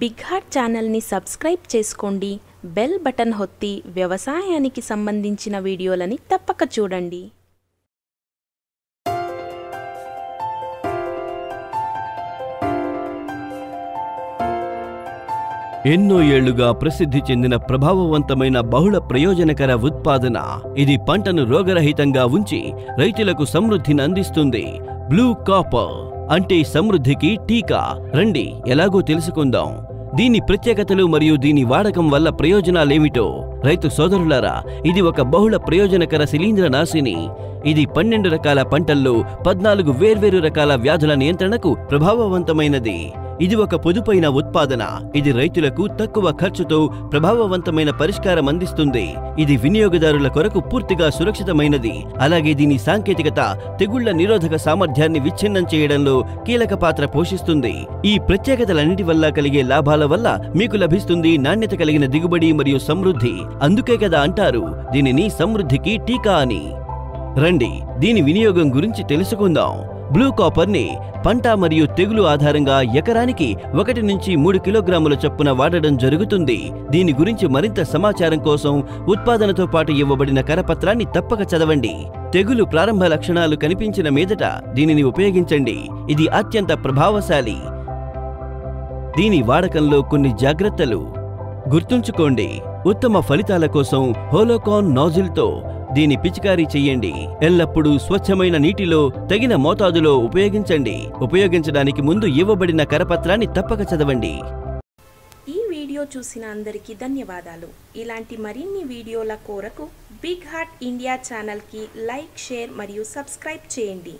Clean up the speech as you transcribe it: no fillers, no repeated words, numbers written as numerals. big hot channel ని subscribe చేసుకోండి bell button హొత్తి వ్యవసాయానికి సంబంధించిన వీడియోలని తప్పక చూడండి ఎన్నో ఏళ్లుగా ప్రసిద్ధి చెందిన ప్రభావవంతమైన బహుళ ప్రయోజనకర ఉత్పాదన ఇది పంటను రోగరహితంగా ఉంచి రైతులకు సమృద్ధిని అందిస్తుంది బ్లూ కాపర్ అంటే సమృద్ధికి టీకా రండి ఎలాగో తెలుసుకుందాం దీని ప్రత్యేకతలు మరియు దీని వాడకం వల్ల ప్రయోజనాలు ఏమిటో రైతు సోదరులారా ఇది ఒక బహుళ ప్రయోజనకర శిలీంద్రనాశిని ఇది 12 రకాల పంటల్లో 14 వేర్వేరు రకాల వ్యాధుల నియంత్రణకు ప్రభావవంతమైనది ఇది ఒక పొదుపైన ఉత్పాదన ఇది రైతులకు తక్కువ ఖర్చుతో ప్రభావవంతమైన పరిష్కారం అందిస్తుంది ఇది వినియోగదారుల కొరకు పూర్తిగా సురక్షితమైనది అలాగే దీని సాంకేతికత తెగుళ్ల నిరోధక సామర్థ్యాన్ని విచ్ఛిన్నం చేయడంలో కీలక పాత్ర పోషిస్తుంది ఈ ప్రత్యేకతలన్నిటి వల్ల కలిగే లాభాల వల్ల మీకు లభిస్తుంది నాణ్యత కలిగిన దిగుబడి మరియు సమృద్ధి అందుకే కదా అంటారు దీనిని సమృద్ధికి టీకా అని రండి దీని వినియోగం గురించి తెలుసుకుందాం బ్లూ కాపర్ ని పంట మరియు తెగులు ఆధారంగా ఎకరానికి 1 నుంచి 3 కిలోగ్రాముల చొప్పున వాడడం జరుగుతుంది దీని గురించి మరింత సమాచారం కోసం ఉత్పాదనతో పాటు ఇవ్వబడిన కరపత్రాన్ని తప్పక చదవండి తెగులు ప్రారంభ లక్షణాలు కనిపించిన మీదట దీనిని ఉపయోగించండి ఇది అత్యంత ప్రభావశాలి దీని వాడకంలో కొన్ని జాగ్రత్తలు గుర్తుంచుకోండి ఉత్తమ ఫలితాల కోసం హోలోకాన్ నాజిల్తో దీని పిచికారీ చేయండి ఎల్లప్పుడూ స్వచ్ఛమైన నీటిలో తగిన మోతాదులో ఉపయోగించండి ఉపయోగించడానికి ముందు ఇవ్వబడిన కరపత్రాన్ని తప్పక చదవండి ఈ వీడియో చూసిన అందరికీ ధన్యవాదాలు ఇలాంటి మరిన్ని వీడియోల కొరకు బిగ్ హాట్ ఇండియా ఛానల్ కి లైక్ షేర్ మరియు సబ్స్క్రైబ్ చేయండి